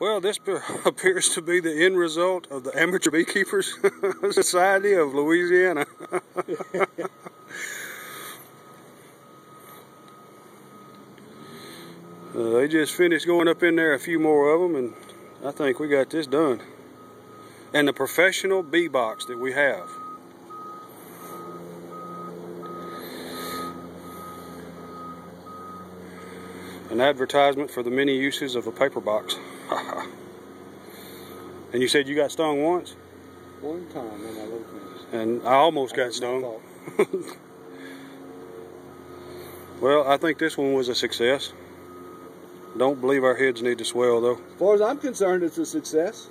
Well, this appears to be the end result of the Amateur Beekeepers Society of Louisiana. They just finished going up in there, a few more of them, and I think we got this done. And the professional bee box that we have. An advertisement for the many uses of a paper box. And you said you got stung once? One time in my little place. And I almost got stung. Well, I think this one was a success. Don't believe our heads need to swell, though. As far as I'm concerned, it's a success.